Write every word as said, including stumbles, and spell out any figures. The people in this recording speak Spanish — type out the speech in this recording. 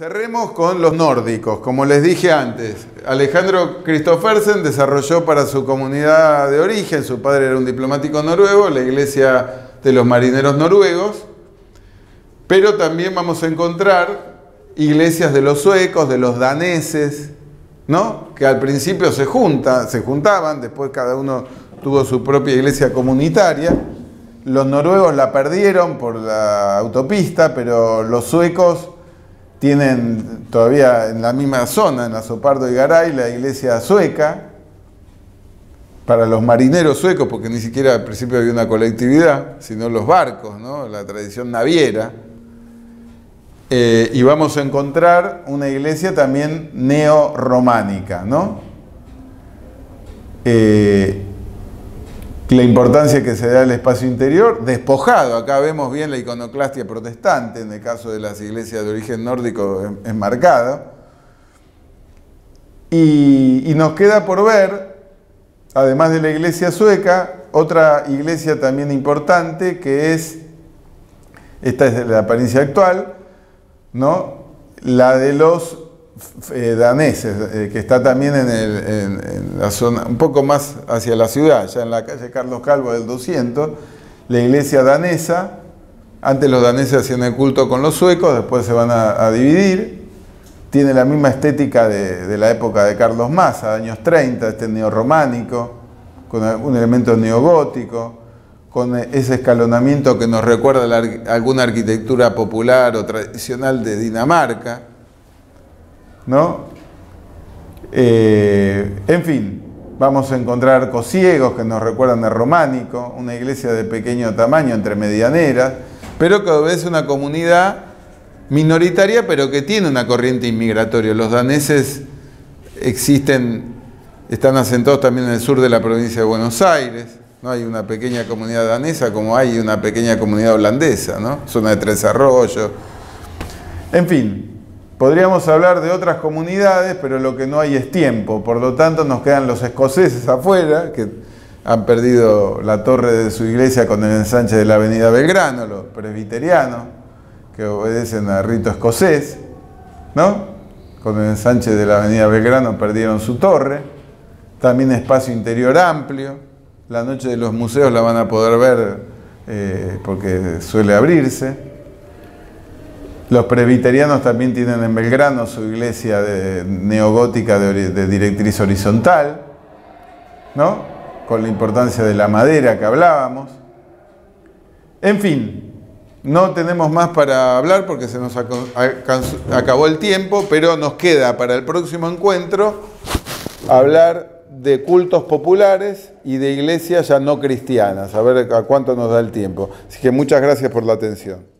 Cerremos con los nórdicos. Como les dije antes, Alejandro Christophersen desarrolló para su comunidad de origen, su padre era un diplomático noruego, la Iglesia de los Marineros Noruegos, pero también vamos a encontrar iglesias de los suecos, de los daneses, ¿no? Que al principio se, junta, se juntaban, después cada uno tuvo su propia iglesia comunitaria. Los noruegos la perdieron por la autopista, pero los suecos tienen todavía en la misma zona, en Azopardo y Garay, la iglesia sueca, para los marineros suecos, porque ni siquiera al principio había una colectividad, sino los barcos, ¿no? La tradición naviera. Eh, y vamos a encontrar una iglesia también neorrománica, ¿no? Eh, la importancia que se da al espacio interior, despojado. Acá vemos bien la iconoclastia protestante, en el caso de las iglesias de origen nórdico es marcado. Y, y nos queda por ver, además de la iglesia sueca, otra iglesia también importante que es, esta es la apariencia actual, ¿no? La de los eh, daneses, eh, que está también en, el, en, en la zona, un poco más hacia la ciudad, ya en la calle Carlos Calvo del doscientos, la iglesia danesa. Antes los daneses hacían el culto con los suecos, después se van a, a dividir. Tiene la misma estética de, de la época de Carlos Massa, años treinta, este neorrománico, con un elemento neogótico, con ese escalonamiento que nos recuerda la, alguna arquitectura popular o tradicional de Dinamarca, ¿no? Eh, en fin, vamos a encontrar cosiegos que nos recuerdan al románico, una iglesia de pequeño tamaño entre medianeras, pero que obedece una comunidad minoritaria, pero que tiene una corriente inmigratoria. Los daneses existen, están asentados también en el sur de la provincia de Buenos Aires, ¿no? Hay una pequeña comunidad danesa como hay una pequeña comunidad holandesa, ¿no? Zona de Tres Arroyos. En fin, podríamos hablar de otras comunidades, pero lo que no hay es tiempo. Por lo tanto, nos quedan los escoceses afuera, que han perdido la torre de su iglesia con el ensanche de la avenida Belgrano, los presbiterianos, que obedecen a rito escocés, ¿no? Con el ensanche de la avenida Belgrano perdieron su torre. También espacio interior amplio. La noche de los museos la van a poder ver eh, porque suele abrirse. Los presbiterianos también tienen en Belgrano su iglesia de, neogótica de, de directriz horizontal, ¿no? Con la importancia de la madera que hablábamos. En fin, no tenemos más para hablar porque se nos acabó el tiempo, pero nos queda para el próximo encuentro hablar de cultos populares y de iglesias ya no cristianas, a ver a cuánto nos da el tiempo. Así que muchas gracias por la atención.